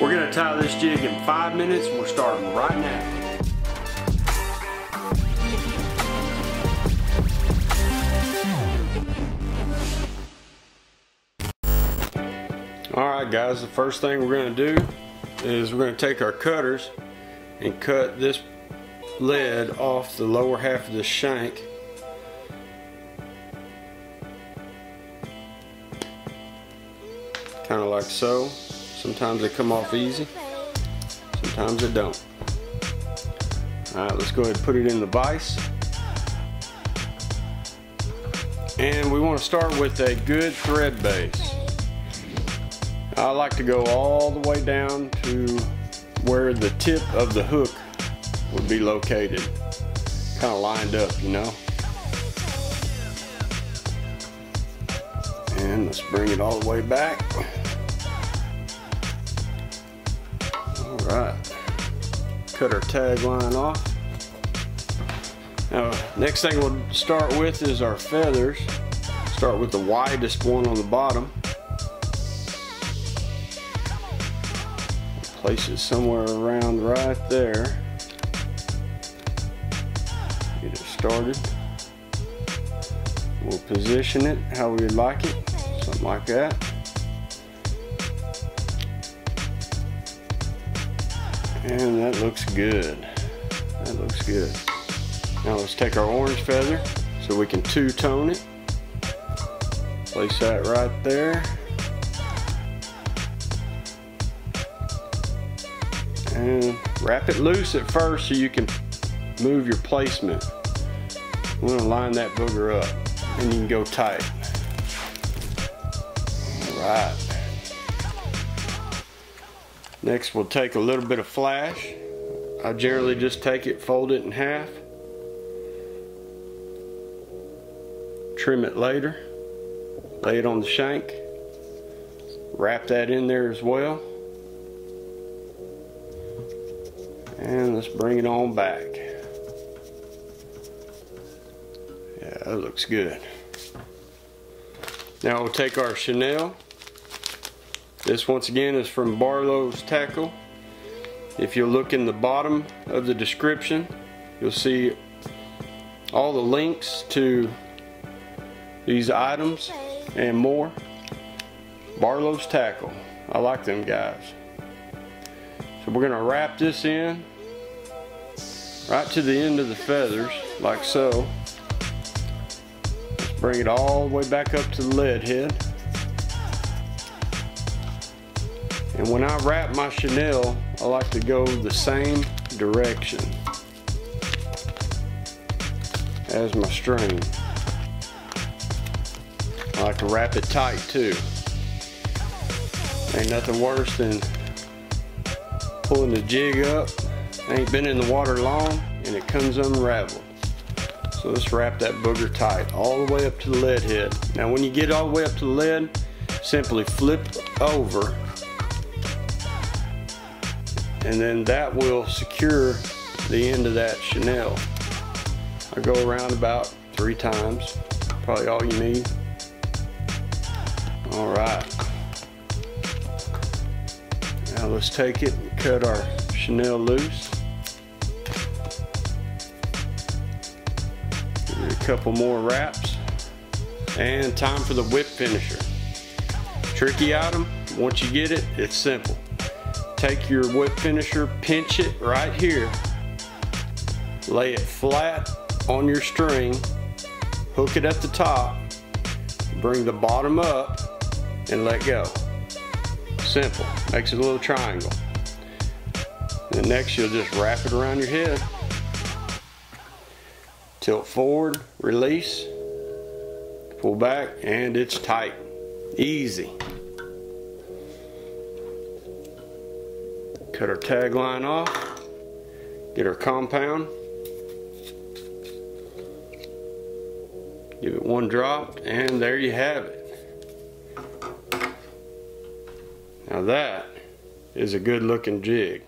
We're going to tie this jig in 5 minutes. We're starting right now. Alright guys, the first thing we're going to do is we're going to take our cutters and cut this lead off the lower half of the shank. Kind of like so. Sometimes they come off easy, sometimes they don't. Alright, let's go ahead and put it in the vise. And we want to start with a good thread base. I like to go all the way down to where the tip of the hook would be located. Kind of lined up, you know. And let's bring it all the way back. All right, cut our tag line off. Now, next thing we'll start with is our feathers. Start with the widest one on the bottom. Place it somewhere around right there. Get it started. We'll position it how we like it, something like that. And that looks good. That looks good. Now let's take our orange feather so we can two-tone it. Place that right there. And wrap it loose at first so you can move your placement. We want to line that booger up and you can go tight. Alright. Next we'll take a little bit of flash. I generally just take it, fold it in half. Trim it later. Lay it on the shank. Wrap that in there as well. And let's bring it on back. Yeah, that looks good. Now we'll take our Chenille. This once again is from Barlow's Tackle. If you look in the bottom of the description, you'll see all the links to these items and more. Barlow's Tackle. I like them guys. So we're going to wrap this in right to the end of the feathers, like so. Let's bring it all the way back up to the lead head. And when I wrap my Chenille, I like to go the same direction as my string. I like to wrap it tight too. Ain't nothing worse than pulling the jig up, ain't been in the water long, and it comes unraveled. So let's wrap that booger tight, all the way up to the lead head. Now when you get all the way up to the lead, simply flip over, and then that will secure the end of that Chenille. I go around about 3 times, probably all you need. All right. Now let's take it and cut our Chenille loose. Give it a couple more wraps. And time for the whip finisher. Tricky item, once you get it, it's simple. Take your whip finisher, pinch it right here. Lay it flat on your string. Hook it at the top. Bring the bottom up and let go. Simple, makes it a little triangle. And next you'll just wrap it around your head. Tilt forward, release, pull back, and it's tight. Easy. Cut our tag line off, get our compound, give it one drop, and there you have it. Now that is a good looking jig.